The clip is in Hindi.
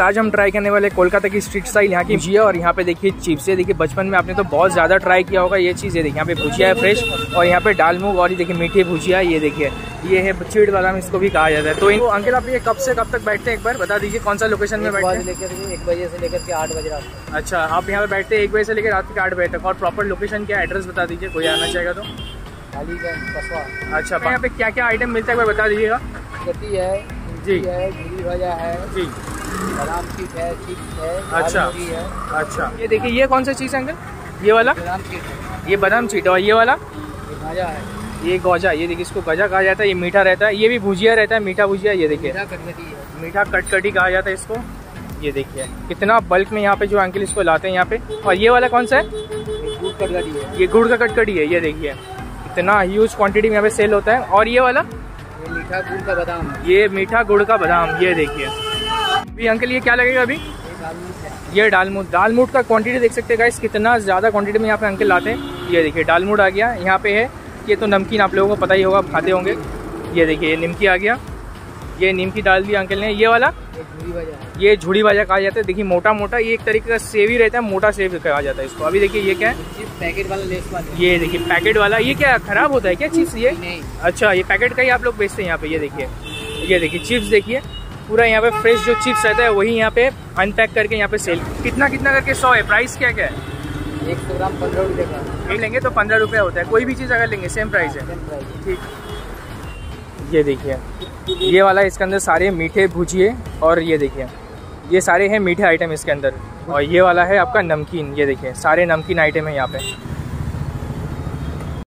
आज हम ट्राई करने वाले कोलकाता की स्ट्रीट स्टाइल यहाँ की भुजिया। और यहाँ पे देखिए चिप्स है। देखिए बचपन में आपने तो बहुत ज्यादा ट्राई किया होगा ये चीज़ है। देखिए यहाँ पे भुजिया है फ्रेश, और यहाँ पे दालमुग, और ये देखिए मीठी भुजिया। ये देखिए ये है चिड़ बादाम, इसको भी कहा जाता है। तो इनको अंकल आप ये कब से कब तक बैठते हैं, एक बार बता दीजिए कौन सा लोकेशन में बैठते हैं? 1 बजे से लेकर के 8 बजे रात तक। अच्छा, आप यहाँ पे बैठते हैं 1 बजे से लेकर रात के 8 बजे तक। और प्रॉपर लोकेशन क्या एड्रेस बता दीजिए, कोई आना चाहेगा तो। अली खान। अच्छा, यहाँ पे क्या क्या आइटम मिलता है एक बार बता दीजिएगा। चटनी है जी, भजा है जी, बादाम चिप्स है, चिप्स है। अच्छा अच्छा, ये देखिए ये कौन सा चीज़ है अंकल? ये वाला बादाम चिप्स, ये बादाम चिप्स। और ये वाला गाजा है, ये गोजा। ये देखिए इसको गजा कहा जाता है। ये मीठा रहता है, ये भी भुजिया रहता है, मीठा भुजिया। ये देखिए मीठा कटकटी कहा जाता है इसको। ये देखिए कितना बल्क में यहाँ पे जो अंकल इसको लाते हैं यहाँ पे। और ये वाला कौन सा है? गुड़ कटकटी है, ये गुड़ का कटकटी है। ये देखिए इतना ह्यूज क्वान्टिटी में यहाँ पे सेल होता है। और ये वाला मीठा गुड़ का बादाम, ये मीठा गुड़ का बादाम। ये देखिए अभी अंकल ये क्या लगेगा अभी? ये दालमुग। दालमुग का क्वांटिटी देख सकते हैं गाइस, कितना ज़्यादा क्वांटिटी में यहाँ पे अंकल लाते हैं। ये देखिए दालमुग आ गया यहाँ पे है। ये तो नमकीन आप लोगों को पता ही होगा, आप खाते होंगे। ये देखिए ये निमकी आ गया, ये निमकी डाल दिया अंकल ने। ये वाला ये झुड़ी भाजा कहा जाता है। देखिए मोटा मोटा ये एक तरीके का सेवी रहता है, मोटा सेवी कहा जाता है इसको। अभी देखिए ये क्या है? पैकेट वाला लेस वाला। ये देखिए पैकेट वाला। ये क्या खराब होता है क्या चीज़ ये? अच्छा, ये पैकेट का ही आप लोग बेचते हैं यहाँ पे। ये देखिए चिप्स देखिए पूरा यहाँ पे फ्रेश जो चिप्स रहता है वही यहाँ पे अनपैक करके यहाँ पे सेल। कितना कितना करके 100 है? प्राइस क्या क्या है? 100 ग्राम 15 रुपये का। हम लेंगे तो 15 रुपया होता है, कोई भी चीज़ अगर लेंगे सेम प्राइस है ठीक। ये देखिए ये वाला, इसके अंदर सारे मीठे भुजिए। और ये देखिए ये सारे हैं मीठे आइटम इसके अंदर। और ये वाला है आपका नमकीन। ये देखिए सारे नमकीन आइटम है यहाँ पे।